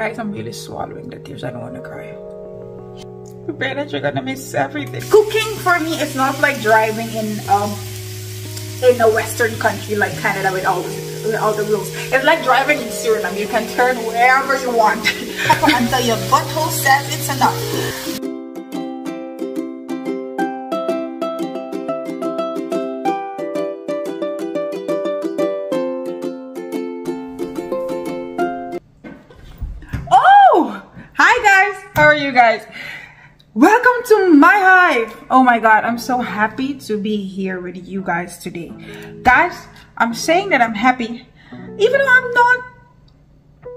Guys, I'm really swallowing the tears. I don't want to cry. That you're gonna miss everything. Cooking for me is not like driving in a Western country like Canada with all the rules. It's like driving in Suriname. You can turn wherever you want until your butthole says it's enough. Guys, welcome to my hive. Oh my god, I'm so happy to be here with you guys today. Guys, I'm saying that I'm happy even though I'm not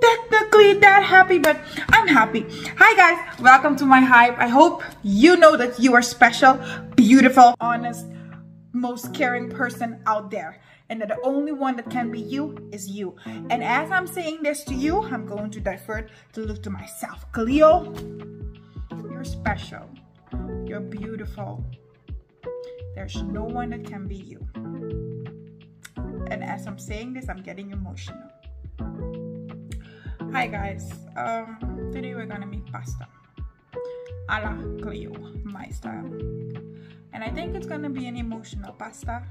technically that happy, but I'm happy. Hi guys, welcome to my hive. I hope you know that you are special, beautiful, honest, most caring person out there, and that the only one that can be you is you. And as I'm saying this to you, I'm going to divert to look to myself. Cleo, you're special, you're beautiful, there's no one that can be you. And as I'm saying this, I'm getting emotional. Hi guys, today we're gonna make pasta a la Cleo, my style, and I think it's gonna be an emotional pasta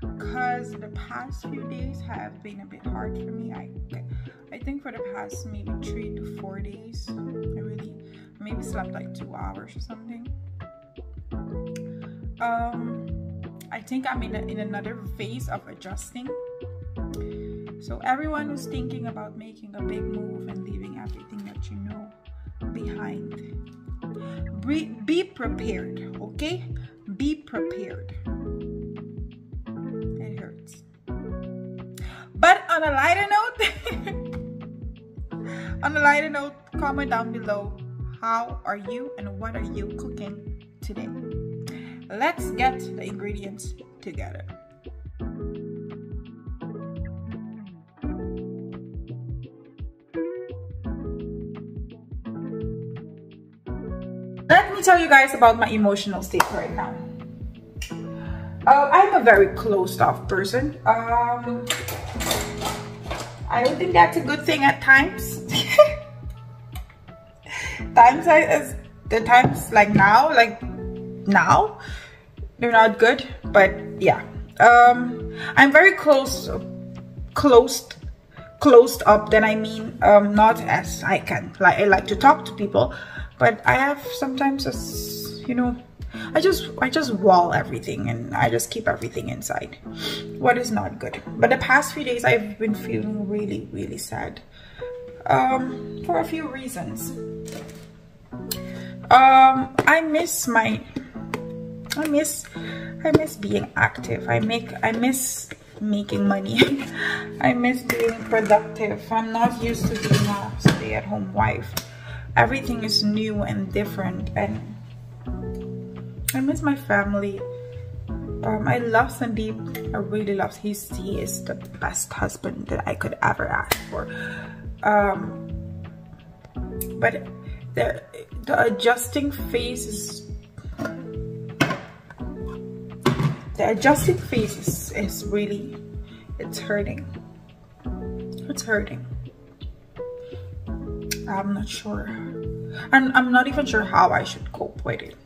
because the past few days have been a bit hard for me. I think for the past maybe 3 to 4 days I really maybe slept like 2 hours or something. I think I'm in another phase of adjusting. So everyone who's thinking about making a big move and leaving everything that you know behind, be prepared, okay? Be prepared. It hurts. But on a lighter note, on a lighter note, comment down below, how are you and what are you cooking today? Let's get the ingredients together. Let me tell you guys about my emotional state right now. I'm a very closed off person. I don't think that's a good thing at times. The times like now, they're not good. But yeah, I'm very closed up. Then I mean, not as I can. Like I like to talk to people, but I have sometimes, you know, I just wall everything and I just keep everything inside. What is not good. But the past few days I've been feeling really, really sad. For a few reasons. I miss being active. I miss making money. I miss being productive. I'm not used to being a stay-at-home wife. Everything is new and different, and I miss my family. I love Sandeep. I really love him. He is the best husband that I could ever ask for. But the adjusting phase is really, it's hurting. I'm not sure. I'm not even sure how I should cope with it.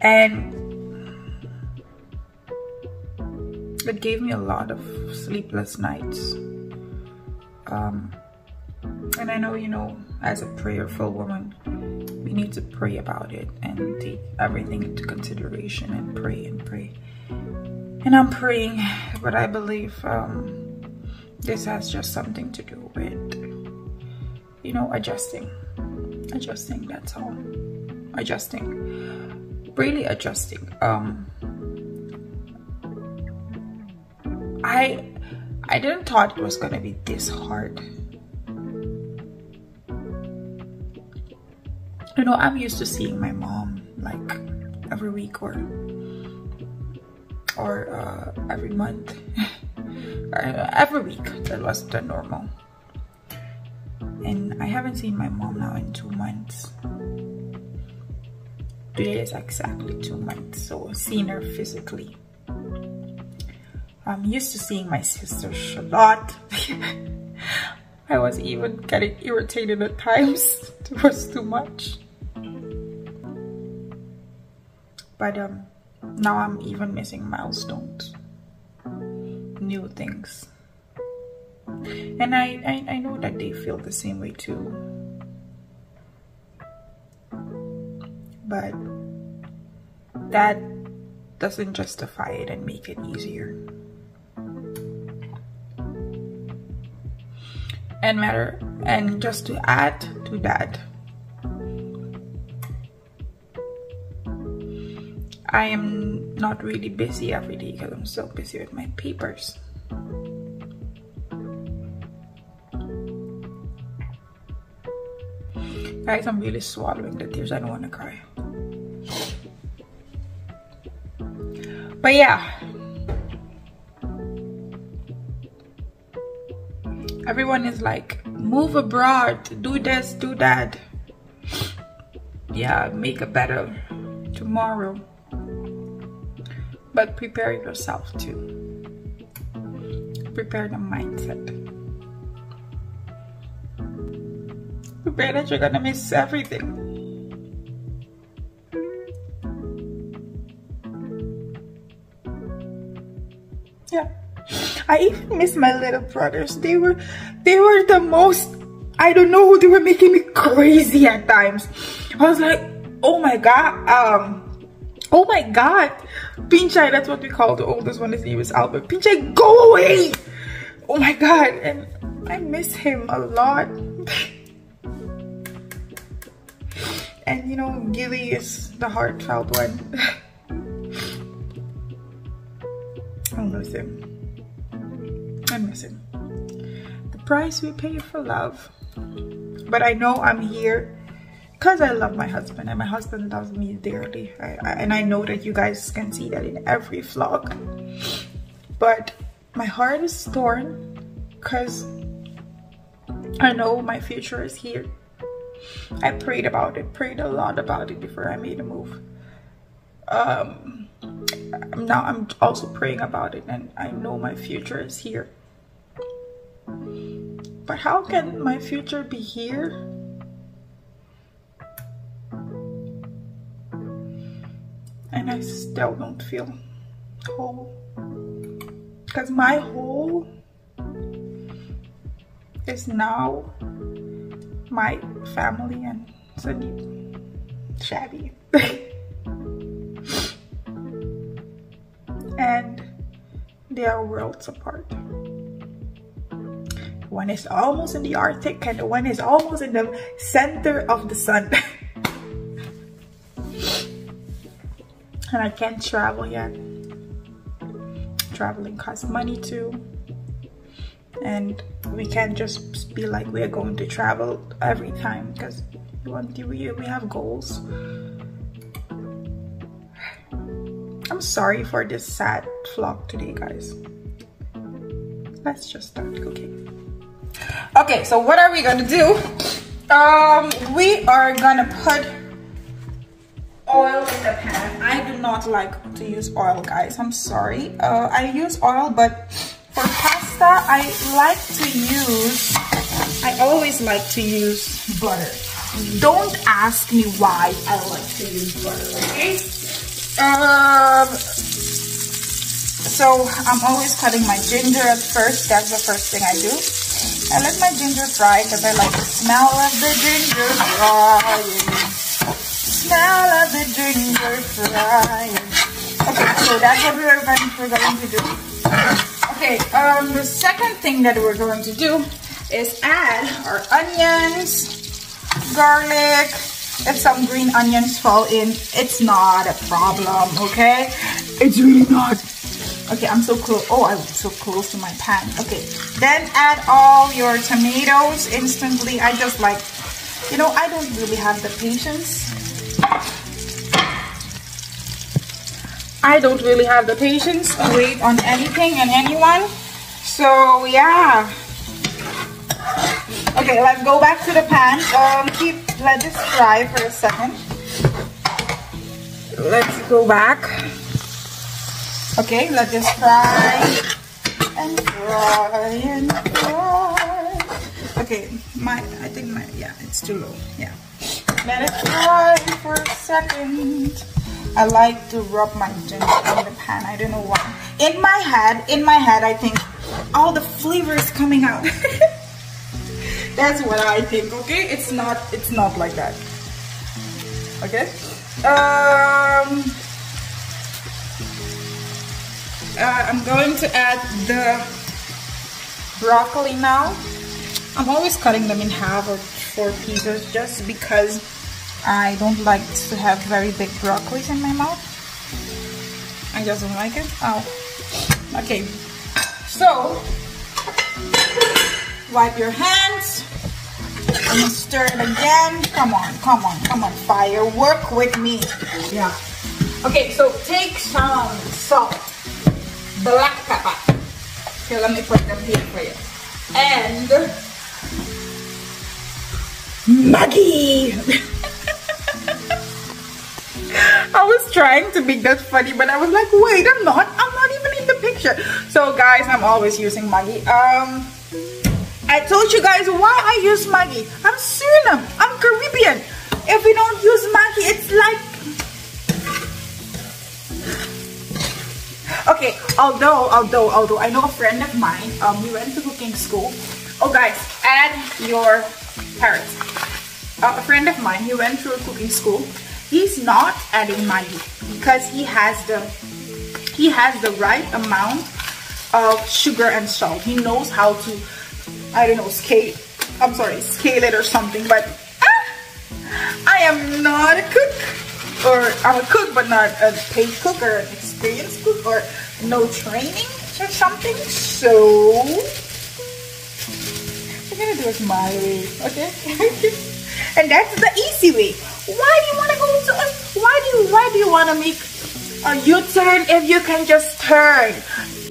And it gave me a lot of sleepless nights. And I know, you know, as a prayerful woman, we need to pray about it and take everything into consideration and pray. And I'm praying, but I believe this has just something to do with, you know, adjusting, that's all. Really adjusting. I didn't thought it was gonna be this hard. You know, I'm used to seeing my mom like every week or every month. Every week, that was the normal. And I haven't seen my mom now in 2 months. Today is exactly 2 months, so I've seen her physically. I'm used to seeing my sisters a lot. I was even getting irritated at times. It was too much. But now I'm even missing milestones, new things. And I know that they feel the same way too. But that doesn't justify it and make it easier. And just to add to that, I am not really busy every day because I'm so busy with my papers. Guys, I'm really swallowing the tears. I don't want to cry. But yeah. Everyone is like, move abroad, do this, do that. Yeah, make a better tomorrow. But prepare yourself too. Prepare the mindset. Prepare that you're gonna miss everything. Yeah. I even miss my little brothers. They were the most, I don't know, they were making me crazy at times. I was like, oh my god. Pinchai, that's what we call the oldest one. His name is Albert. Pinchai, go away! Oh my god, and I miss him a lot. And you know, Gilly is the heartfelt one. I miss him. I miss him. The price we pay for love. But I know I'm here because I love my husband, and my husband loves me dearly. And I know that you guys can see that in every vlog. But my heart is torn because I know my future is here. I prayed about it, prayed a lot about it before I made a move. Now I'm also praying about it, and I know my future is here. But how can my future be here? And I still don't feel whole. Because my whole is now my family and Sandeep. Shabby. And they are worlds apart. One is almost in the Arctic and one is almost in the center of the sun. And I can't travel yet. Traveling costs money too. And we can't just be like we're going to travel every time because we have goals. I'm sorry for this sad vlog today, guys. Let's just start cooking. Okay, so what are we gonna do? We are gonna put oil in the pan. I do not like to use oil, guys. I'm sorry. I use oil, but for pasta, I always like to use butter. Don't ask me why I like to use butter, okay? So I'm always cutting my ginger at first. That's the first thing I do. I let my ginger fry because I like the smell of the ginger frying. Smell of the ginger frying. Okay, so that's what we're going to do. Okay, the second thing that we're going to do is add our onions, garlic. If some green onions fall in, it's not a problem, okay? It's really not. Okay, I'm so close. Oh, I was so close to my pan. Okay, then add all your tomatoes instantly. I just like, you know, I don't really have the patience. I don't really have the patience to wait on anything and anyone. So yeah. Okay, let's go back to the pan. Let this fry for a second. Let's go back. Okay, let this fry and fry and fry. Okay, I think it's too low. Yeah. Let it fry for a second. I like to rub my ginger on the pan. I don't know why. In my head, I think all the flavor is coming out. That's what I think. Okay, it's not like that. Okay. I'm going to add the broccoli now. I'm always cutting them in half or 4 pieces just because I don't like to have very big broccolis in my mouth. I just don't like it. Oh, okay. So, wipe your hands and stir it again. Come on. Fire, work with me. Yeah. Okay, so take some salt. Black pepper. Okay, let me put them here for you. And Maggie. I was trying to be that funny, but I was like, wait, I'm not even in the picture. So guys, I'm always using Maggie. I told you guys why I use Maggie. I'm Suriname. I'm Caribbean. If we don't use Maggie, it's like... Okay, although I know a friend of mine, we went to cooking school. Oh guys, add your parents. A friend of mine, he went through cooking school. He's not adding Maggie because he has the right amount of sugar and salt. He knows how to, I don't know, scale it or something, but I am not a cook. Or I'm a cook, but not a paid cook or an experienced cook or no training or something. So we're gonna do it my way, okay? And that's the easy way. Why do you wanna make a U-turn if you can just turn?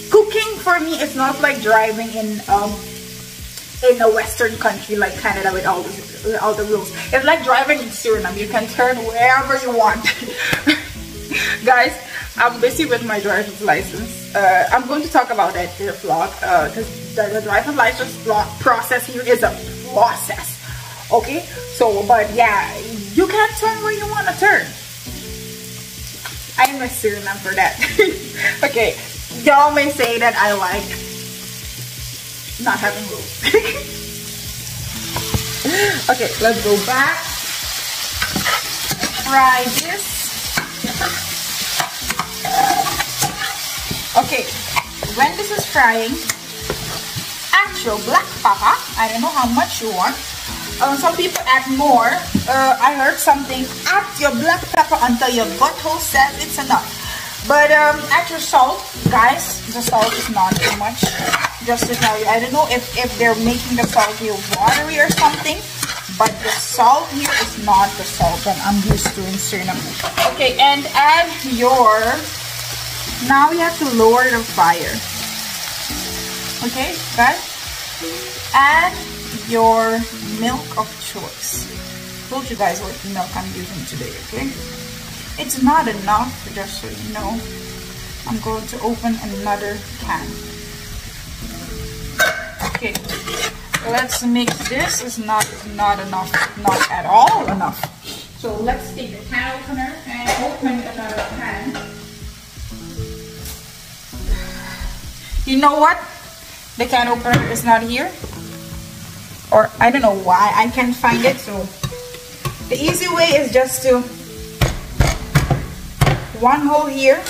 Cooking for me is not like driving in a Western country like Canada with all the rules. It's like driving in Suriname. You can turn wherever you want. Guys, I'm busy with my driver's license. I'm going to talk about that in the vlog. The driver's license process here is a process. Okay? So, but yeah, you can turn where you want to turn. I'm a Suriname for that. Okay, y'all may say that I like not having rules. Okay, let's go back. Fry this. Okay, when this is frying, actual black pepper. I don't know how much you want. Some people add more. I heard something. Add your black pepper until your butthole says it's enough. But add your salt, guys. The salt is not too much. Just to tell you, I don't know if they're making the salt here watery or something, but the salt here is not the salt that I'm used to in Suriname. Okay, and add your... Now we have to lower the fire. Okay, guys. Add your milk of choice. I told you guys what milk I'm using today, okay? It's not enough, just so you know. I'm going to open another can. Okay, let's mix this. It's not enough, not at all enough. So let's take the can opener and open another can. You know what? The can opener is not here. Or I don't know why, I can't find it. So the easy way is just to one hole here,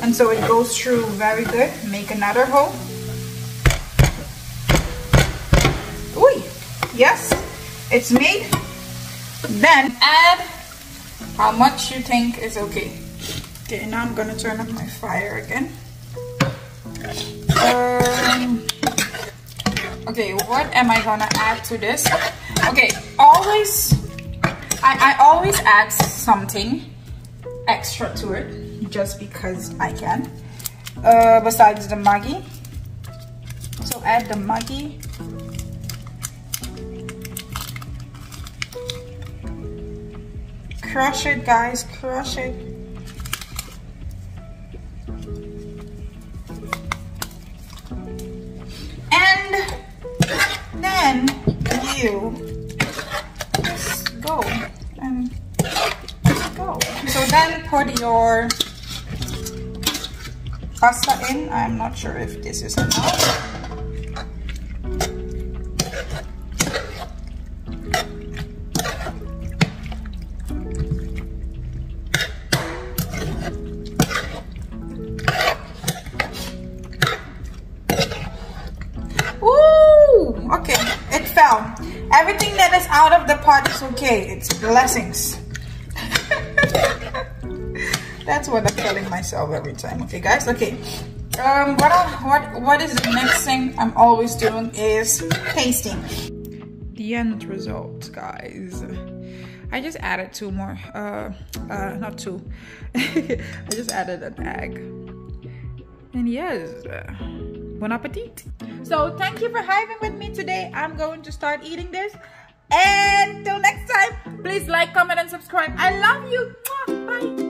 and so it goes through very good. Make another hole. Ooh, yes, it's made. Then add how much you think is okay. Okay, now I'm gonna turn up my fire again. Okay, what am I gonna add to this? Okay, always I always add something extra to it just because I can, besides the Maggie. So add the Maggie. Crush it, guys, crush it. And then you just go and go. So then put your pasta in. I'm not sure if this is enough. Everything that is out of the pot is okay. It's blessings. That's what I'm telling myself every time. Okay, guys. Okay. What is the next thing I'm always doing is tasting. The end result, guys. I just added two more. Not two. I just added an egg. And yes. Bon appetit. So thank you for having with me today. I'm going to start eating this. And till next time, please like, comment, and subscribe. I love you. Bye.